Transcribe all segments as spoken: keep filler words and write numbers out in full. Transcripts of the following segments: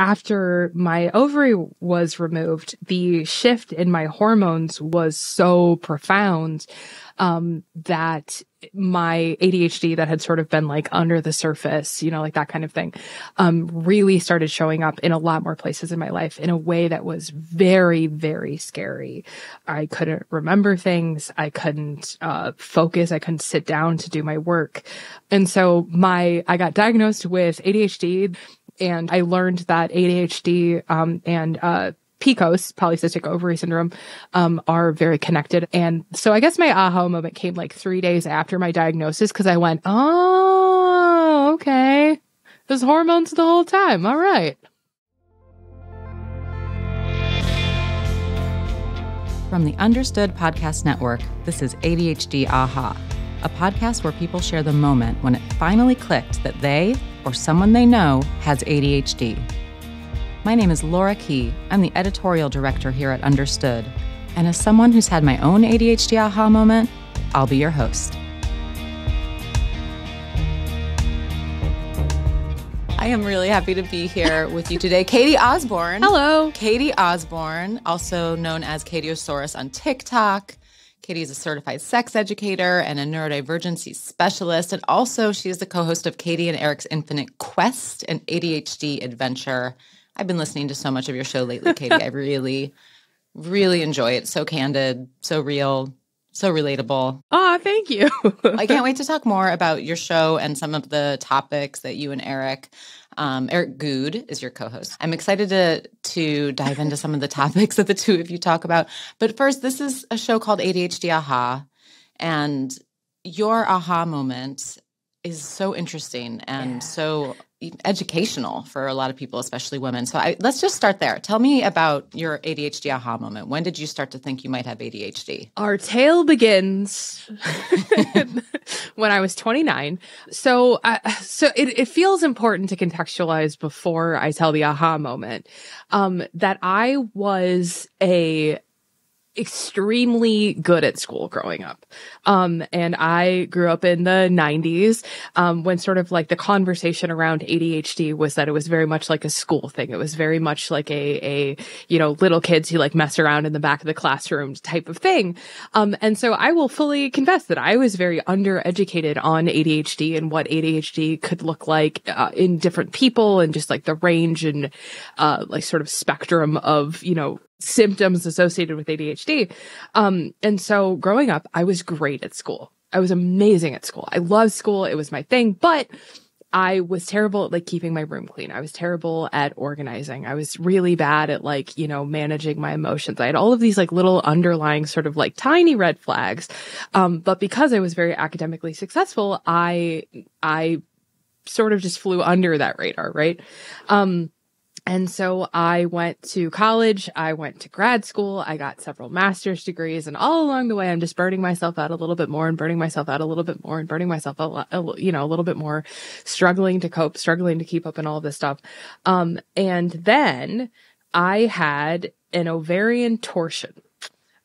after my ovary was removed, the shift in my hormones was so profound um, that my A D H D that had sort of been like under the surface, you know, like that kind of thing, um, really started showing up in a lot more places in my life in a way that was very, very scary. I couldn't remember things. I couldn't uh, focus. I couldn't sit down to do my work. And so my, I got diagnosed with A D H D, and I learned that A D H D um, and uh, P C O S, polycystic ovary syndrome, um, are very connected. And so I guess my aha moment came like three days after my diagnosis, because I went, oh, okay, there's hormones the whole time. All right. From the Understood Podcast Network, this is A D H D Aha, a podcast where people share the moment when it finally clicked that they or someone they know has A D H D. My name is Laura Key. I'm the editorial director here at Understood. And as someone who's had my own A D H D aha moment, I'll be your host. I am really happy to be here with you today. Catie Osborn. Hello. Catie Osborn, also known as catieosaurus on TikTok. Catie is a certified sex educator and a neurodivergency specialist, and also she is the co-host of Catie and Erik's Infinite Quest, an A D H D adventure. I've been listening to so much of your show lately, Catie. I really, really enjoy it. So candid, so real, so relatable. Oh, thank you. I can't wait to talk more about your show and some of the topics that you and Eric, um, Eric Goud is your co-host. I'm excited to, to dive into some of the topics that the two of you talk about. But first, this is a show called A D H D Aha, and your aha moment is so interesting and yeah. so educational for a lot of people, especially women. So I, let's just start there. Tell me about your A D H D aha moment. When did you start to think you might have A D H D? Our tale begins when I was twenty-nine. So uh, so it, it feels important to contextualize before I tell the aha moment um, that I was a extremely good at school growing up. Um, and I grew up in the nineties um, when sort of like the conversation around A D H D was that it was very much like a school thing. It was very much like a, a you know, little kids who like mess around in the back of the classroom type of thing. Um, and so I will fully confess that I was very undereducated on A D H D and what A D H D could look like uh, in different people and just like the range and uh, like sort of spectrum of, you know, symptoms associated with A D H D. Um, and so growing up, I was great at school. I was amazing at school. I loved school. It was my thing, but I was terrible at like keeping my room clean. I was terrible at organizing. I was really bad at like, you know, managing my emotions. I had all of these like little underlying sort of like tiny red flags. Um, but because I was very academically successful, I, I sort of just flew under that radar. Right. Um, And so I went to college, I went to grad school, I got several master's degrees, and all along the way, I'm just burning myself out a little bit more and burning myself out a little bit more and burning myself out, a, you know, a little bit more, struggling to cope, struggling to keep up and all of this stuff. Um, and then I had an ovarian torsion,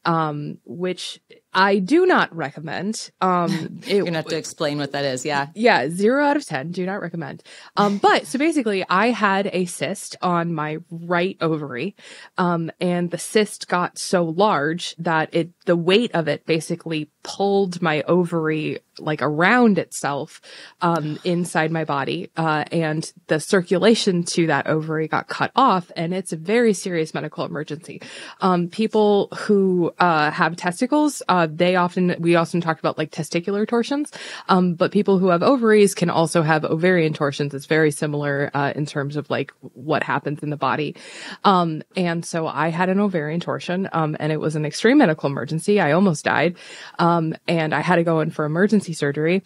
um, which I do not recommend. Um, it, You're going to have to explain what that is. Yeah. Yeah. Zero out of ten. Do not recommend. Um, but so basically I had a cyst on my right ovary. Um, and the cyst got so large that it, the weight of it basically pulled my ovary like around itself, um, inside my body. Uh, and the circulation to that ovary got cut off, and it's a very serious medical emergency. Um, people who, uh, have testicles, uh, They often, we often talked about like testicular torsions, um, but people who have ovaries can also have ovarian torsions. It's very similar uh, in terms of like what happens in the body. Um, and so I had an ovarian torsion, um, and it was an extreme medical emergency. I almost died, um, and I had to go in for emergency surgery.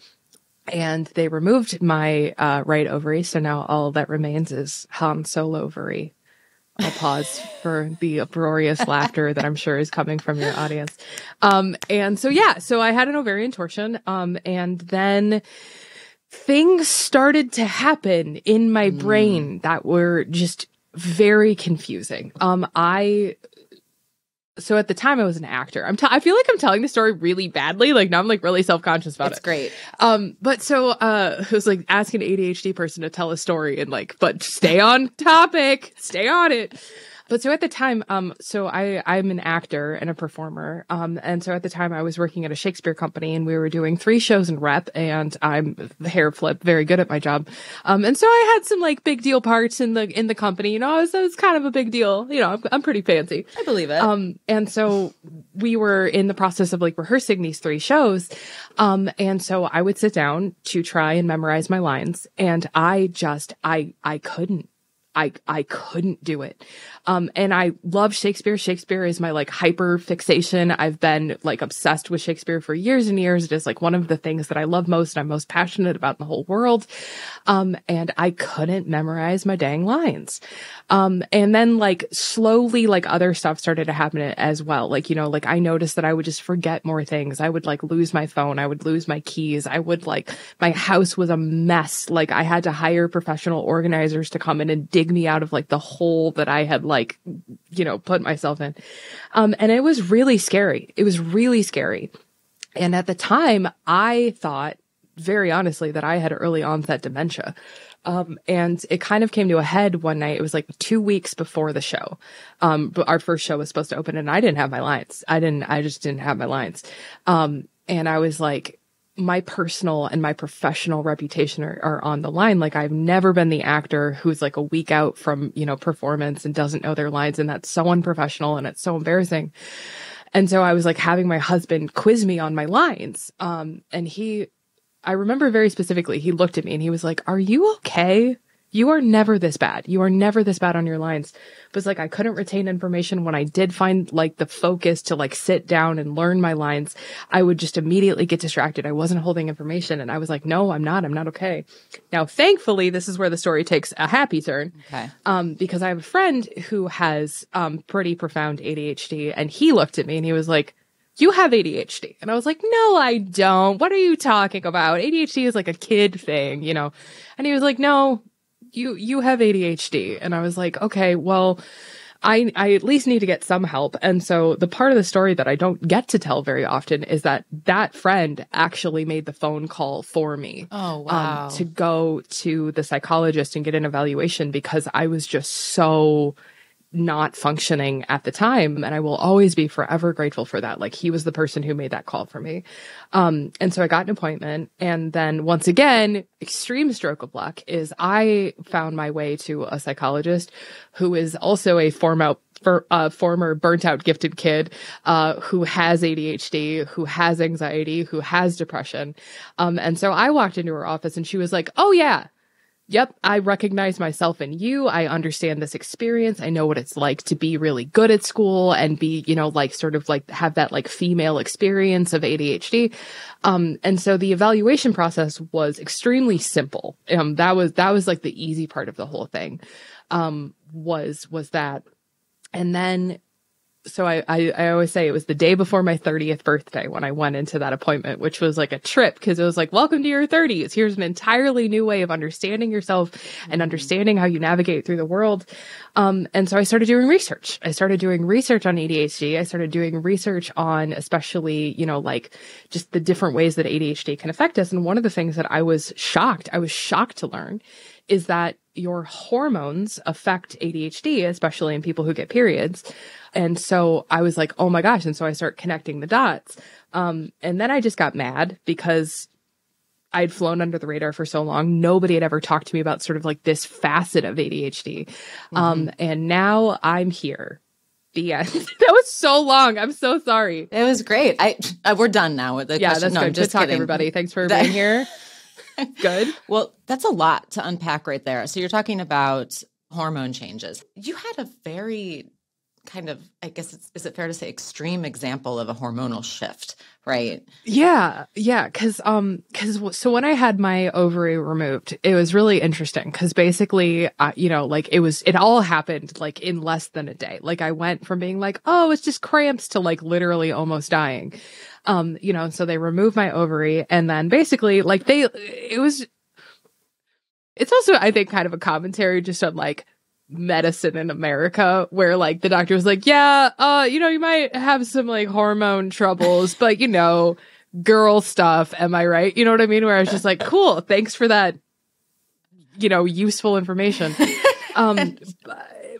And they removed my uh, right ovary, so now all that remains is Han Solo ovary. I'll pause for the uproarious laughter that I'm sure is coming from your audience. Um, and so, yeah, so I had an ovarian torsion. Um, and then things started to happen in my brain that were just very confusing. Um, I so at the time I was an actor. I'm t- I feel like I'm telling the story really badly. Like now I'm like really self-conscious about it. It's great. Um, but so uh, it was like ask an A D H D person to tell a story and like, but stay on topic, stay on it. But so at the time, um, so I, I'm an actor and a performer. Um, and so at the time I was working at a Shakespeare company and we were doing three shows in rep and I'm hair flip, very good at my job. Um, and so I had some like big deal parts in the, in the company, you know, it was, it was kind of a big deal. You know, I'm, I'm pretty fancy. I believe it. Um, and so we were in the process of like rehearsing these three shows. Um, and so I would sit down to try and memorize my lines and I just, I, I couldn't. I, I couldn't do it. Um, and I love Shakespeare. Shakespeare is my like hyper fixation. I've been like obsessed with Shakespeare for years and years. It is like one of the things that I love most and I'm most passionate about in the whole world. Um, and I couldn't memorize my dang lines. Um, and then like slowly like other stuff started to happen as well. Like, you know, like I noticed that I would just forget more things. I would like lose my phone. I would lose my keys. I would like, my house was a mess. Like I had to hire professional organizers to come in and dig me out of like the hole that I had like, you know, put myself in. Um, and it was really scary. It was really scary. And at the time I thought very honestly that I had early onset dementia. Um, and it kind of came to a head one night. It was like two weeks before the show. Um, but our first show was supposed to open and I didn't have my lines. I didn't, I just didn't have my lines. Um, and I was like, my personal and my professional reputation are, are on the line. Like I've never been the actor who's like a week out from, you know, performance and doesn't know their lines. And that's so unprofessional and it's so embarrassing. And so I was like having my husband quiz me on my lines. Um, and he, I remember very specifically, he looked at me and he was like, "Are you okay? You are never this bad. You are never this bad on your lines." But it's like, I couldn't retain information. When I did find like the focus to like sit down and learn my lines, I would just immediately get distracted. I wasn't holding information. And I was like, no, I'm not. I'm not okay. Now, thankfully, this is where the story takes a happy turn. Okay. Um, because I have a friend who has, um, pretty profound A D H D and he looked at me and he was like, "You have A D H D." And I was like, "No, I don't. What are you talking about? A D H D is like a kid thing, you know?" And he was like, "No. You, you have A D H D. And I was like, okay, well, I, I at least need to get some help. And so the part of the story that I don't get to tell very often is that that friend actually made the phone call for me. Oh, wow. Um, to go to the psychologist and get an evaluation because I was just so not functioning at the time. And I will always be forever grateful for that. Like he was the person who made that call for me. Um, and so I got an appointment. And then once again, extreme stroke of luck is I found my way to a psychologist who is also a former, uh, former burnt out gifted kid, uh, who has A D H D, who has anxiety, who has depression. Um, and so I walked into her office and she was like, "Oh yeah. Yep, I recognize myself in you. I understand this experience. I know what it's like to be really good at school and be, you know, like sort of like have that like female experience of A D H D." Um, and so the evaluation process was extremely simple. Um, that was, that was like the easy part of the whole thing, um, was, was that. And then, so I, I, I always say it was the day before my thirtieth birthday when I went into that appointment, which was like a trip because it was like, welcome to your thirties. Here's an entirely new way of understanding yourself and understanding how you navigate through the world. Um, and so I started doing research. I started doing research on A D H D. I started doing research on especially, you know, like just the different ways that A D H D can affect us. And one of the things that I was shocked, I was shocked to learn is that your hormones affect A D H D, especially in people who get periods. And so I was like, oh my gosh. And so I start connecting the dots. Um, and then I just got mad because I'd flown under the radar for so long. Nobody had ever talked to me about sort of like this facet of A D H D. Mm-hmm. Um, and now I'm here. The end. That was so long. I'm so sorry. It was great. I, I we're done now with the yeah, question. That's no, good. I'm just good talk, kidding. Everybody. Thanks for being here. Good. Well, that's a lot to unpack right there. So you're talking about hormone changes. You had a very kind of, I guess, it's, is it fair to say extreme example of a hormonal shift, right? Yeah. Yeah. Cause, um, cause so when I had my ovary removed, it was really interesting because basically, uh, you know, like it was, it all happened like in less than a day. Like I went from being like, oh, it's just cramps to like literally almost dying. Um, you know, so they removed my ovary and then basically like they, it was, it's also, I think, kind of a commentary just on like, medicine in America, where like the doctor was like, yeah, uh, you know, you might have some like hormone troubles, but you know, girl stuff. Am I right? You know what I mean? Where I was just like, cool, thanks for that, you know, useful information. Um,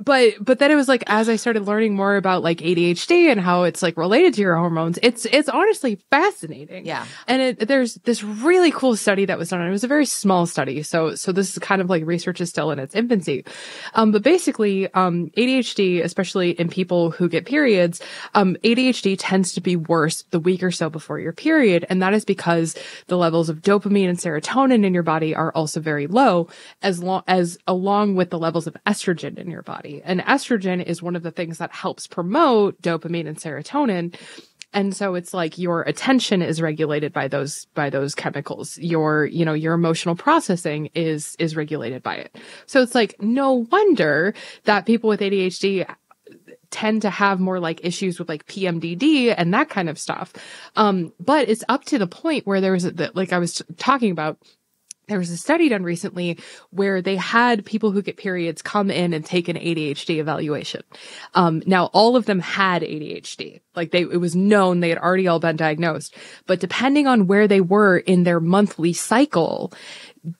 but, but then it was like, as I started learning more about like A D H D and how it's like related to your hormones, it's, it's honestly fascinating. Yeah. And it, there's this really cool study that was done. It was a very small study. So, so this is kind of like research is still in its infancy. Um, but basically, um, A D H D, especially in people who get periods, um, A D H D tends to be worse the week or so before your period. And that is because the levels of dopamine and serotonin in your body are also very low, as long as along with the levels of estrogen in your body. And estrogen is one of the things that helps promote dopamine and serotonin. And so it's like your attention is regulated by those, by those chemicals. Your, you know, your emotional processing is, is regulated by it. So it's like, no wonder that people with A D H D tend to have more like issues with like P M D D and that kind of stuff. Um, but it's up to the point where there was the, like I was talking about, there was a study done recently where they had people who get periods come in and take an A D H D evaluation. Um, now all of them had A D H D. Like they, it was known they had already all been diagnosed, but depending on where they were in their monthly cycle,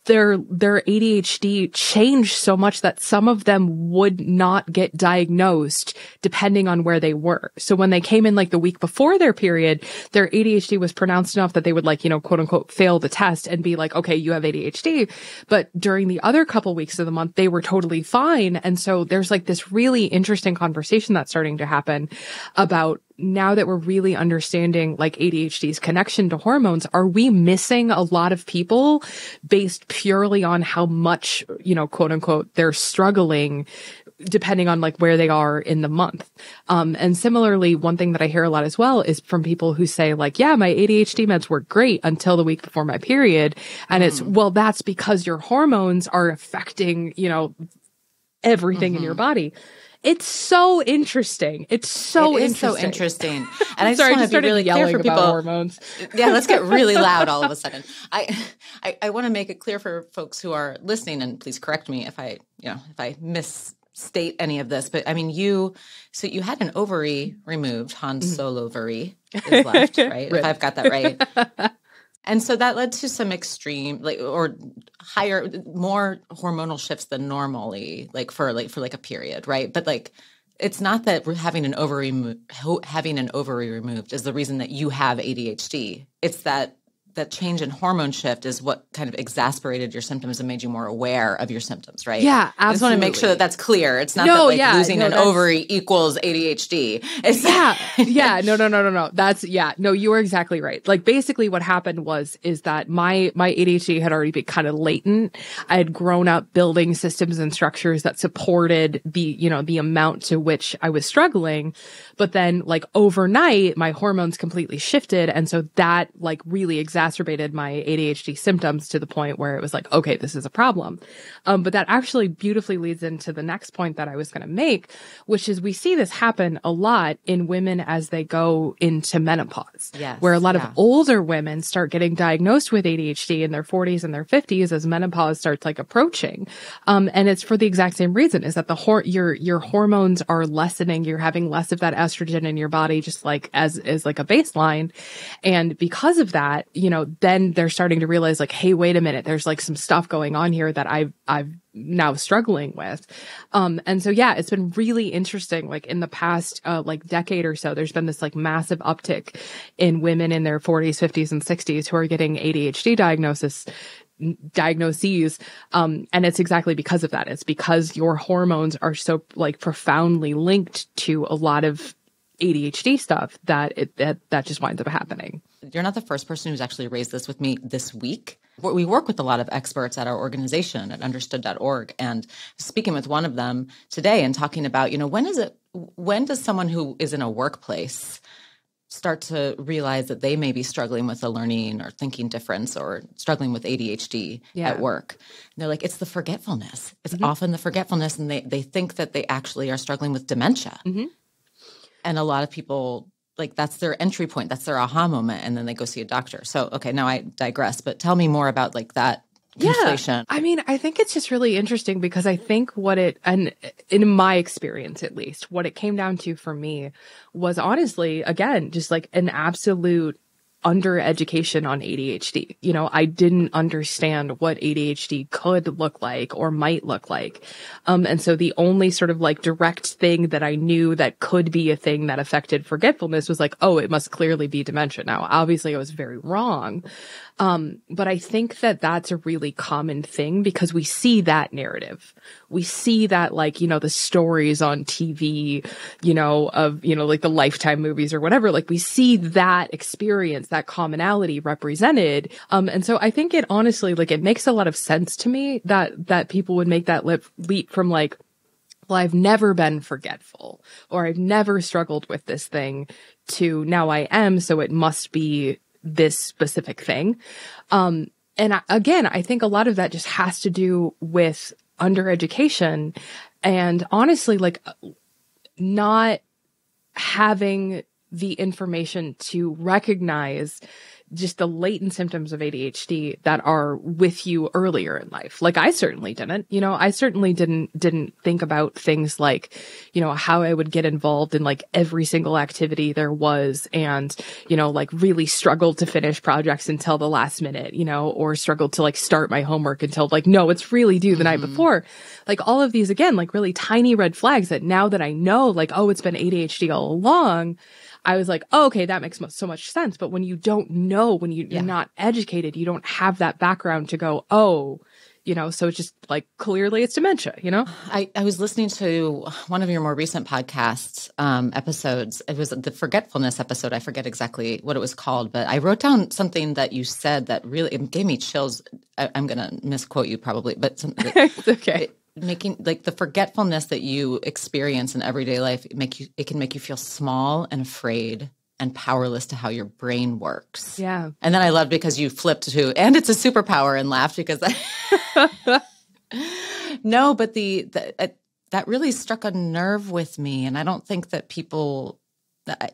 their, their A D H D changed so much that some of them would not get diagnosed depending on where they were. So when they came in like the week before their period, their A D H D was pronounced enough that they would like, you know, quote unquote, fail the test and be like, okay, you have A D H D. But during the other couple weeks of the month, they were totally fine. And so there's like this really interesting conversation that's starting to happen about, now that we're really understanding like A D H D's connection to hormones, are we missing a lot of people based purely on how much, you know, quote unquote, they're struggling depending on like where they are in the month? Um, and similarly, one thing that I hear a lot as well is from people who say like, yeah, my A D H D meds work great until the week before my period. And mm. it's, well, that's because your hormones are affecting, you know, everything mm-hmm. in your body. It's so interesting. It's so it is interesting. so interesting. And I just Sorry, want to just be really clear for people. Hormones. Yeah, let's get really loud all of a sudden. I, I, I want to make it clear for folks who are listening, and please correct me if I, you know, if I misstate any of this. But I mean, you, so you had an ovary removed. Han Solo ovary is left, right? Really? If I've got that right. And so that led to some extreme, like, or higher, more hormonal shifts than normally, like for like for like a period, right? But like, it's not that we're having an ovary having an ovary removed is the reason that you have A D H D. It's that that change in hormone shift is what kind of exacerbated your symptoms and made you more aware of your symptoms, right? Yeah, absolutely. I just want to make sure that that's clear. It's not no, that like yeah, losing no, an ovary equals A D H D. It's yeah, yeah, no, no, no, no, no. That's, yeah, no, you are exactly right. Like basically what happened was, is that my, my A D H D had already been kind of latent. I had grown up building systems and structures that supported the, you know, the amount to which I was struggling. But then like overnight, my hormones completely shifted. And so that like really exacerbated exacerbated my A D H D symptoms to the point where it was like, okay, this is a problem. Um, but that actually beautifully leads into the next point that I was going to make, which is we see this happen a lot in women as they go into menopause, yes, where a lot yeah. of older women start getting diagnosed with A D H D in their forties and their fifties as menopause starts like approaching. Um, and it's for the exact same reason, is that the hor- your your hormones are lessening. You're having less of that estrogen in your body, just like as is like a baseline. And because of that, you You know, then they're starting to realize like, hey, wait a minute, there's like some stuff going on here that I've, I've now struggling with. Um, and so, yeah, it's been really interesting. Like in the past, uh, like decade or so, there's been this like massive uptick in women in their forties, fifties, and sixties who are getting A D H D diagnosis diagnoses. Um, and it's exactly because of that. It's because your hormones are so like profoundly linked to a lot of A D H D stuff that it, that, that just winds up happening. You're not the first person who's actually raised this with me this week. We work with a lot of experts at our organization at understood dot org, and speaking with one of them today and talking about, you know, when is it, when does someone who is in a workplace start to realize that they may be struggling with a learning or thinking difference or struggling with A D H D yeah. at work? And they're like, it's the forgetfulness. It's mm-hmm. often the forgetfulness, and they, they think that they actually are struggling with dementia. Mm-hmm. And a lot of people, like, that's their entry point. That's their aha moment. And then they go see a doctor. So, okay, now I digress. But tell me more about, like, that Inflation. Yeah. I mean, I think it's just really interesting because I think what it, and in my experience, at least, what it came down to for me was honestly, again, just like an absolute undereducation on A D H D. You know, I didn't understand what A D H D could look like or might look like. Um, and so the only sort of like direct thing that I knew that could be a thing that affected forgetfulness was like, oh, it must clearly be dementia. Now, obviously I was very wrong. Um, but I think that that's a really common thing because we see that narrative. We see that, like, you know, the stories on T V, you know, of, you know, like the Lifetime movies or whatever, like we see that experience, that commonality represented. Um, and so I think it honestly, like, it makes a lot of sense to me that, that people would make that leap, leap from like, well, I've never been forgetful or I've never struggled with this thing to now I am. So it must be this specific thing. Um, and I, again, I think a lot of that just has to do with undereducation and honestly, like not having the information to recognize just the latent symptoms of A D H D that are with you earlier in life. Like I certainly didn't, you know, I certainly didn't, didn't think about things like, you know, how I would get involved in like every single activity there was and, you know, like really struggled to finish projects until the last minute, you know, or struggled to like start my homework until like, no, it's really due the mm-hmm. night before. Like all of these, again, like really tiny red flags that now that I know, like, oh, it's been A D H D all along. I was like, oh, okay, that makes so much sense. But when you don't know, when you, yeah. you're not educated, you don't have that background to go, oh, you know, so it's just like, clearly it's dementia, you know? I, I was listening to one of your more recent podcasts um, episodes. It was the forgetfulness episode. I forget exactly what it was called, but I wrote down something that you said that really it gave me chills. I, I'm going to misquote you probably, but something. It's okay. It, making like the forgetfulness that you experience in everyday life make you it can make you feel small and afraid and powerless to how your brain works. Yeah. And then I loved because you flipped to and it's a superpower and laughed because I no, but the, the uh, that really struck a nerve with me and I don't think that people that I,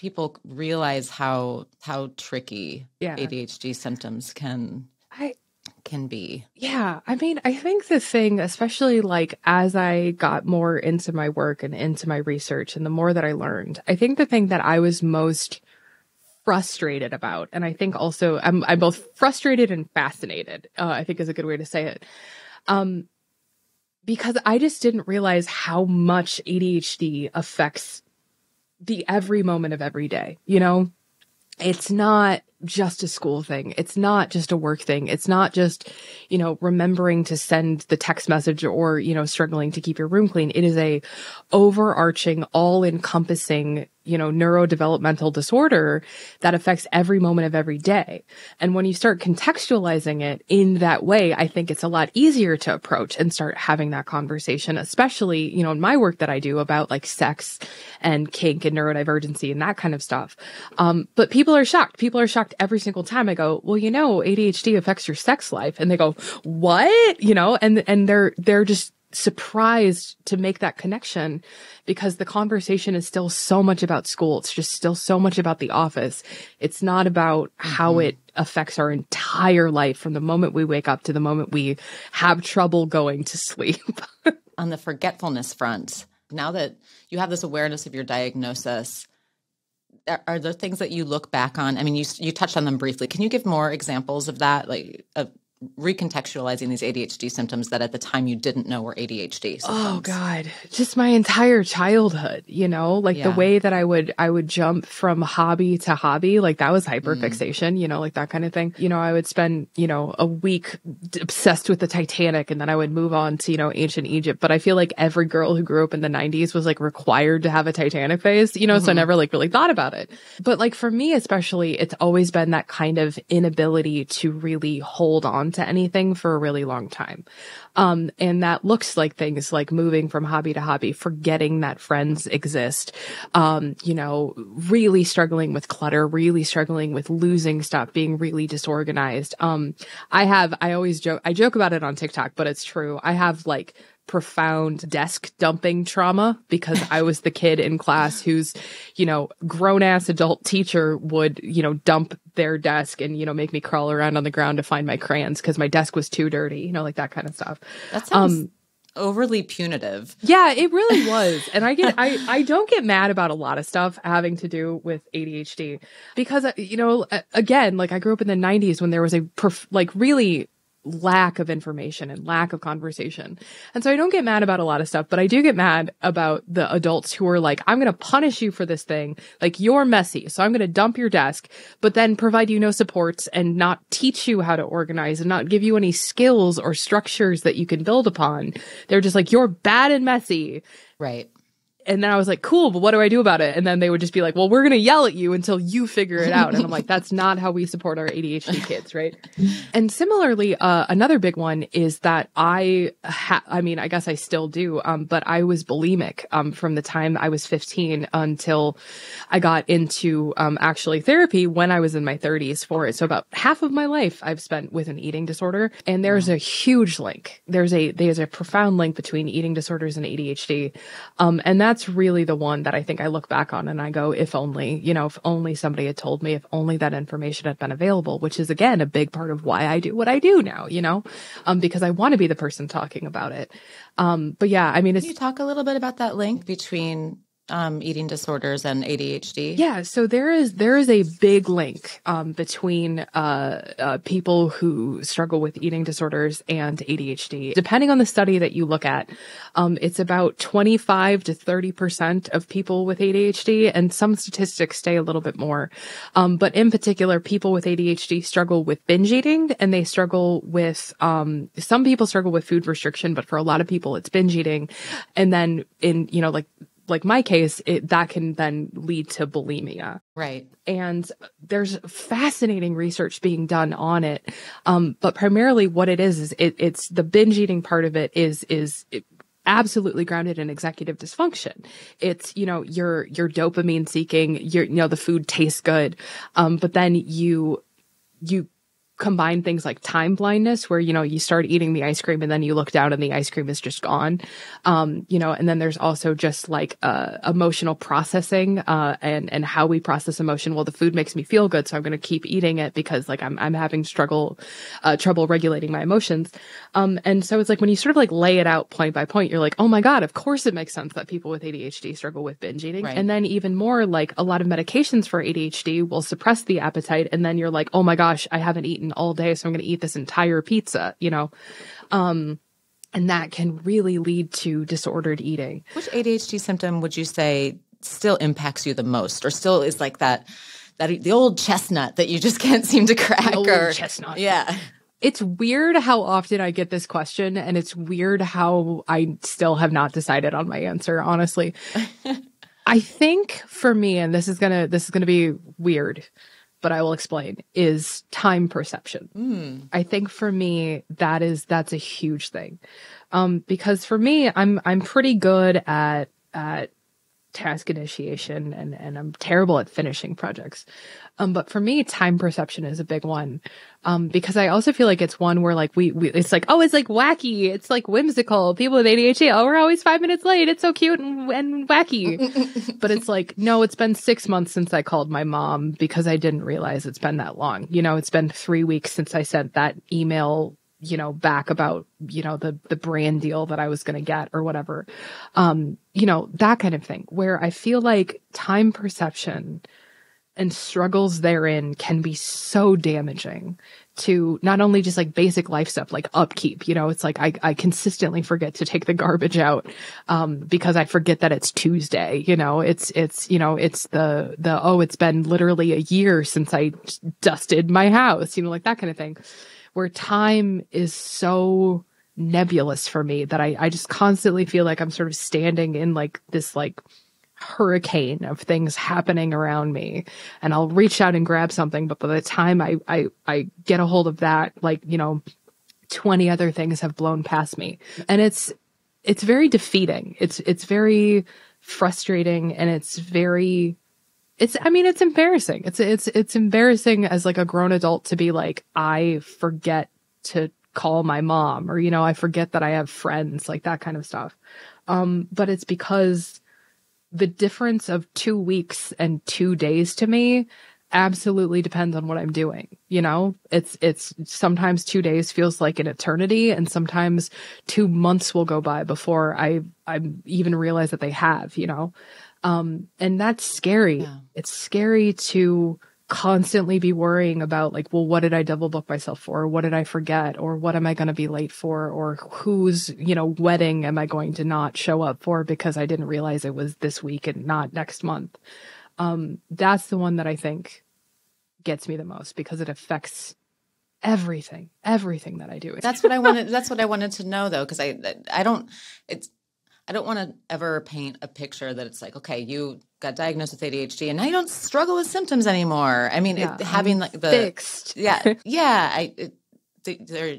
people realize how how tricky yeah. A D H D symptoms can I can be. Yeah. I mean, I think the thing, especially like as I got more into my work and into my research and the more that I learned, I think the thing that I was most frustrated about, and I think also I'm, I'm both frustrated and fascinated, uh, I think is a good way to say it. Um, because I just didn't realize how much A D H D affects the every moment of every day, you know? It's not just a school thing. It's not just a work thing. It's not just, you know, remembering to send the text message or, you know, struggling to keep your room clean. It is a overarching, all-encompassing, you know, neurodevelopmental disorder that affects every moment of every day. And when you start contextualizing it in that way, I think it's a lot easier to approach and start having that conversation, especially, you know, in my work that I do about like sex and kink and neurodivergency and that kind of stuff. Um, but people are shocked. People are shocked every single time I go, well, you know, A D H D affects your sex life. And they go, what? You know, and, and they're, they're just surprised to make that connection because the conversation is still so much about school. It's just still so much about the office. It's not about mm-hmm. how it affects our entire life from the moment we wake up to the moment we have trouble going to sleep. On the forgetfulness front, now that you have this awareness of your diagnosis, are there things that you look back on? I mean, you, you touched on them briefly. Can you give more examples of that? Like of recontextualizing these A D H D symptoms that at the time you didn't know were A D H D symptoms. Oh God, just my entire childhood, you know, like yeah. the way that I would, I would jump from hobby to hobby. Like that was hyperfixation, mm. you know, like that kind of thing. You know, I would spend, you know, a week obsessed with the Titanic and then I would move on to, you know, ancient Egypt. But I feel like every girl who grew up in the nineties was like required to have a Titanic phase, you know, mm-hmm. so I never like really thought about it. But like for me, especially, it's always been that kind of inability to really hold on to anything for a really long time. Um, and that looks like things like moving from hobby to hobby, forgetting that friends exist, um, you know, really struggling with clutter, really struggling with losing stuff, being really disorganized. Um, I have, I always joke, I joke about it on TikTok, but it's true. I have like profound desk dumping trauma, because I was the kid in class who's, you know, grown-ass adult teacher would, you know, dump their desk and, you know, make me crawl around on the ground to find my crayons because my desk was too dirty, you know, like that kind of stuff. That sounds um, overly punitive. Yeah, it really was. And I get, I, I don't get mad about a lot of stuff having to do with A D H D because, you know, again, like I grew up in the nineties when there was a perf- like really lack of information and lack of conversation. And so I don't get mad about a lot of stuff, but I do get mad about the adults who are like, I'm going to punish you for this thing. Like, you're messy, so I'm going to dump your desk, but then provide you no supports and not teach you how to organize and not give you any skills or structures that you can build upon. They're just like, you're bad and messy. Right. And then I was like, cool, but what do I do about it? And then they would just be like, well, we're going to yell at you until you figure it out. And I'm like, that's not how we support our A D H D kids, right? And similarly, uh, another big one is that I, ha- I mean, I guess I still do, um, but I was bulimic um, from the time I was fifteen until I got into um, actually therapy when I was in my thirties for it. So about half of my life I've spent with an eating disorder. And there's a huge link. There's a, there's a profound link between eating disorders and A D H D. Um, and that That's really the one that I think I look back on and I go, if only, you know, if only somebody had told me, if only that information had been available, which is, again, a big part of why I do what I do now, you know, um, because I want to be the person talking about it. Um, but yeah, I mean, it's... Can you talk a little bit about that link between um, eating disorders and A D H D? Yeah. So there is, there is a big link um, between uh, uh, people who struggle with eating disorders and A D H D. Depending on the study that you look at, Um, it's about twenty-five to thirty percent of people with A D H D, and some statistics stay a little bit more. Um, but in particular, people with A D H D struggle with binge eating, and they struggle with, um, some people struggle with food restriction, but for a lot of people, it's binge eating. And then in, you know, like, like my case, it, that can then lead to bulimia. Right. And there's fascinating research being done on it. Um, but primarily what it is, is it, it's the binge eating part of it is, is it, absolutely grounded in executive dysfunction. It's, you know, you're, you're dopamine seeking, you're, you know, the food tastes good. Um, but then you, you combine things like time blindness, where, you know, you start eating the ice cream and then you look down and the ice cream is just gone. Um, you know, and then there's also just like, uh, emotional processing, uh, and, and how we process emotion. Well, the food makes me feel good, so I'm going to keep eating it because like I'm, I'm having struggle, uh, trouble regulating my emotions. Um, and so it's like when you sort of like lay it out point by point, you're like, oh my God, of course it makes sense that people with A D H D struggle with binge eating. Right. And then even more, like a lot of medications for A D H D will suppress the appetite. And then you're like, oh my gosh, I haven't eaten all day, so I'm going to eat this entire pizza, you know? Um, and that can really lead to disordered eating. Which A D H D symptom would you say still impacts you the most, or still is like that, that the old chestnut that you just can't seem to crack? The old or, chestnut. Yeah. It's weird how often I get this question, and it's weird how I still have not decided on my answer, honestly. I think for me, and this is going to, this is going to be weird, but I will explain, is time perception. Mm. I think for me, that is, that's a huge thing. Um, because for me, I'm, I'm pretty good at, at task initiation, and, and I'm terrible at finishing projects. Um, but for me, time perception is a big one. Um, because I also feel like it's one where like we, we, it's like, oh, it's like wacky. It's like whimsical. People with A D H D, oh, we're always five minutes late. It's so cute and, and wacky. But it's like, no, it's been six months since I called my mom because I didn't realize it's been that long. You know, it's been three weeks since I sent that email, you know, back about, you know, the, the brand deal that I was going to get or whatever. Um, you know, that kind of thing where I feel like time perception and struggles therein can be so damaging to not only just like basic life stuff, like upkeep, you know, it's like I, I consistently forget to take the garbage out, um, because I forget that it's Tuesday, you know, it's, it's, you know, it's the, the, oh, it's been literally a year since I dusted my house, you know, like that kind of thing, where time is so nebulous for me that I, I just constantly feel like I'm sort of standing in like this, like, hurricane of things happening around me, and I'll reach out and grab something, but by the time I, I, I get a hold of that, like, you know, twenty other things have blown past me. And it's, it's very defeating. It's, it's very frustrating, and it's very, it's, I mean, it's embarrassing. It's, it's, it's embarrassing as like a grown adult to be like, I forget to call my mom, or, you know, I forget that I have friends, like that kind of stuff. Um, but it's because the difference of two weeks and two days to me absolutely depends on what I'm doing. You know, it's, it's sometimes two days feels like an eternity, and sometimes two months will go by before I, I even realize that they have, you know? Um, and that's scary. Yeah. It's scary to constantly be worrying about, like, well, what did I double book myself for? What did I forget? Or what am I going to be late for? Or whose, you know, wedding am I going to not show up for because I didn't realize it was this week and not next month? Um, that's the one that I think gets me the most, because it affects everything, everything that I do. That's what I wanted. That's what I wanted to know, though, because I, I don't, it's, I don't want to ever paint a picture that it's like, okay, you got diagnosed with A D H D and now you don't struggle with symptoms anymore. I mean, yeah, it, having I'm like the fixed, yeah, yeah, I, it, the, their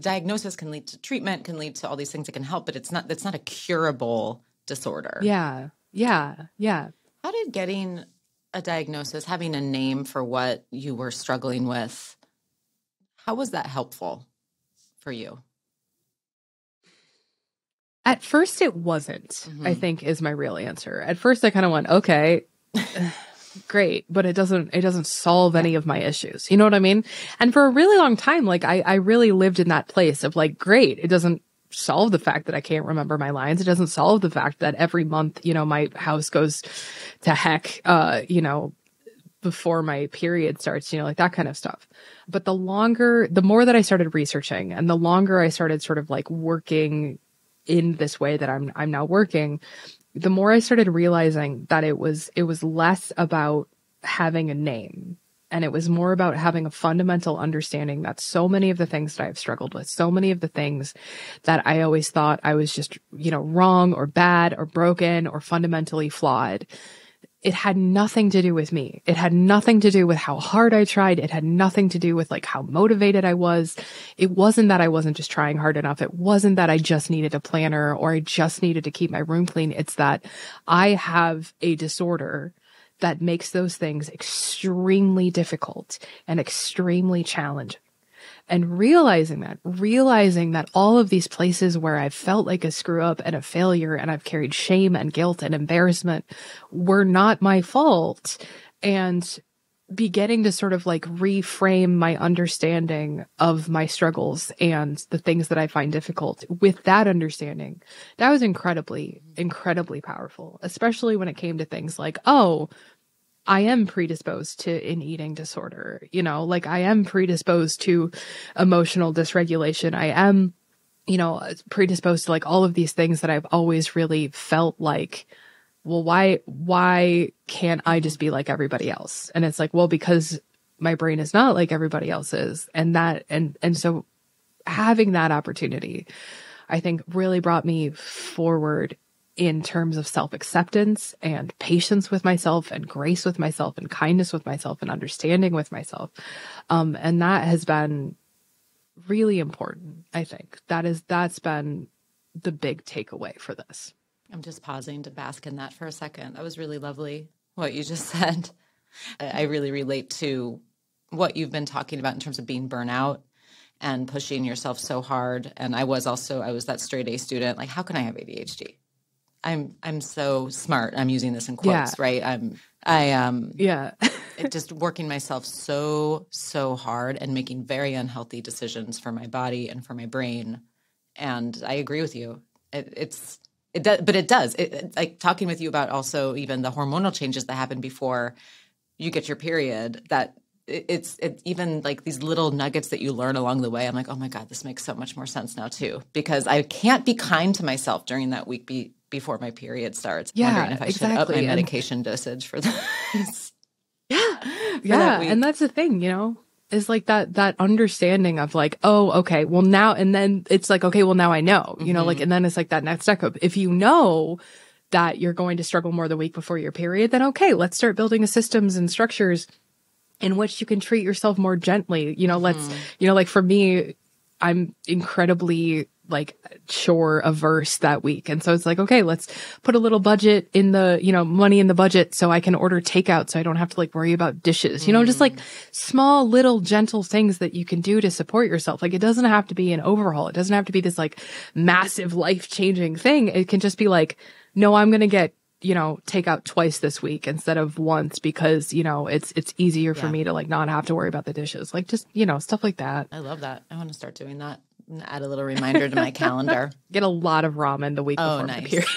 diagnosis can lead to treatment, can lead to all these things that can help, but it's not, that's not a curable disorder. Yeah, yeah, yeah. How did getting a diagnosis, having a name for what you were struggling with, how was that helpful for you? At first, it wasn't, mm-hmm. I think, is my real answer. At first, I kind of went, okay, great, but it doesn't, it doesn't solve any of my issues. You know what I mean? And for a really long time, like, I, I really lived in that place of, like, great, it doesn't solve the fact that I can't remember my lines. It doesn't solve the fact that every month, you know, my house goes to heck, uh, you know, before my period starts, you know, like that kind of stuff. But the longer, the more that I started researching, and the longer I started sort of like working in this way that I'm I'm now working, the more I started realizing that it was it was less about having a name, and it was more about having a fundamental understanding that so many of the things that I've struggled with, so many of the things that I always thought I was just, you know, wrong or bad or broken or fundamentally flawed, it had nothing to do with me. It had nothing to do with how hard I tried. It had nothing to do with like how motivated I was. It wasn't that I wasn't just trying hard enough. It wasn't that I just needed a planner or I just needed to keep my room clean. It's that I have a disorder that makes those things extremely difficult and extremely challenging. And realizing that, realizing that all of these places where I've felt like a screw up and a failure, and I've carried shame and guilt and embarrassment, were not my fault, and beginning to sort of like reframe my understanding of my struggles and the things that I find difficult with that understanding, that was incredibly, incredibly powerful, especially when it came to things like, oh, I am predisposed to an eating disorder, you know, like I am predisposed to emotional dysregulation. I am, you know, predisposed to like all of these things that I've always really felt like, well, why, why can't I just be like everybody else? And it's like, well, because my brain is not like everybody else's. And that, and, and so having that opportunity, I think really brought me forward in terms of self-acceptance and patience with myself and grace with myself and kindness with myself and understanding with myself. Um, and that has been really important, I think. That is, that's been the big takeaway for this. I'm just pausing to bask in that for a second. That was really lovely, what you just said. I really relate to what you've been talking about in terms of being burnout and pushing yourself so hard. And I was also, I was that straight A student. Like, how can I have A D H D? I'm I'm so smart. I'm using this in quotes, yeah. Right? I'm I um yeah. Just working myself so so hard and making very unhealthy decisions for my body and for my brain. And I agree with you. It, it's it does, but it does. It, it, like talking with you about also even the hormonal changes that happen before you get your period. That it, it's it even like these little nuggets that you learn along the way. I'm like, oh my God, this makes so much more sense now too, because I can't be kind to myself during that week. Be, before my period starts, yeah, wondering if I exactly. should up my medication and, dosage for this. Yeah, for yeah, that and that's the thing, you know, is like that that understanding of like, oh, okay, well now, and then it's like, okay, well now I know, you mm-hmm. know, like, and then it's like that next step up. If you know that you're going to struggle more the week before your period, then okay, let's start building systems and structures in which you can treat yourself more gently. You know, let's, mm. you know, like for me, I'm incredibly like chore averse that week. And so it's like, okay, let's put a little budget in the, you know, money in the budget so I can order takeout so I don't have to like worry about dishes, you know, mm. just like small little gentle things that you can do to support yourself. Like it doesn't have to be an overhaul. It doesn't have to be this like massive life-changing thing. It can just be like, no, I'm going to get, you know, takeout twice this week instead of once because, you know, it's, it's easier yeah. for me to like not have to worry about the dishes. Like just, you know, stuff like that. I love that. I want to start doing that. Add a little reminder to my calendar. Get a lot of ramen the week before oh, nice. The period.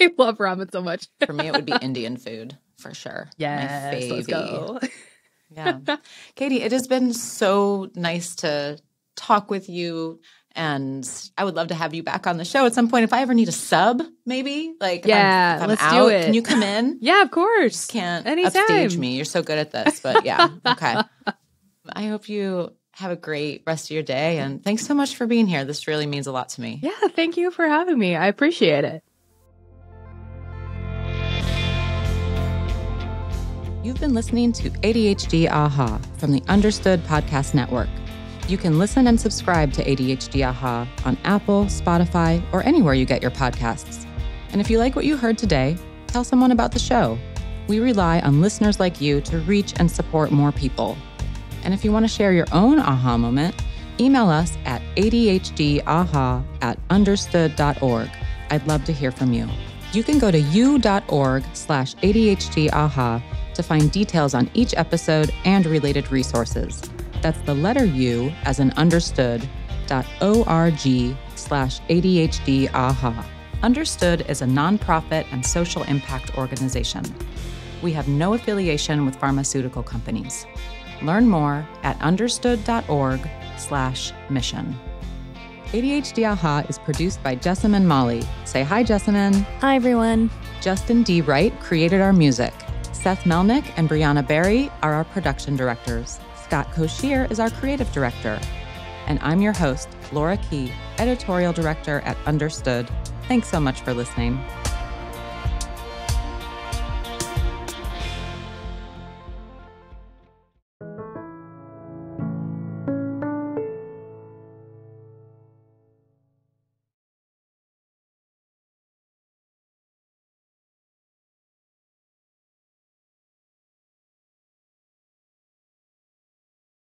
I love ramen so much. For me, it would be Indian food for sure. Yes, let's go. Yeah. Catie, it has been so nice to talk with you. And I would love to have you back on the show at some point. If I ever need a sub, maybe. Like, yeah, if I'm, if I'm let's out, do it. Can you come in? Yeah, of course. Can't Anytime. Upstage me. You're so good at this. But yeah, okay. I hope you have a great rest of your day. And thanks so much for being here. This really means a lot to me. Yeah, thank you for having me. I appreciate it. You've been listening to A D H D Aha from the Understood Podcast Network. You can listen and subscribe to A D H D Aha on Apple, Spotify, or anywhere you get your podcasts. And if you like what you heard today, tell someone about the show. We rely on listeners like you to reach and support more people. And if you want to share your own aha moment, email us at A D H D aha at understood dot org. I'd love to hear from you. You can go to u dot org slash A D H D aha to find details on each episode and related resources. That's the letter U as in understood dot O R G slash A D H D aha. Understood is a nonprofit and social impact organization. We have no affiliation with pharmaceutical companies. Learn more at understood dot org slash mission. A D H D Aha is produced by Jessamyn Molle. Say hi, Jessamyn. Hi, everyone. Justin D. Wright created our music. Seth Melnick and Brianna Berry are our production directors. Scott Koshier is our creative director. And I'm your host, Laura Key, editorial director at Understood. Thanks so much for listening.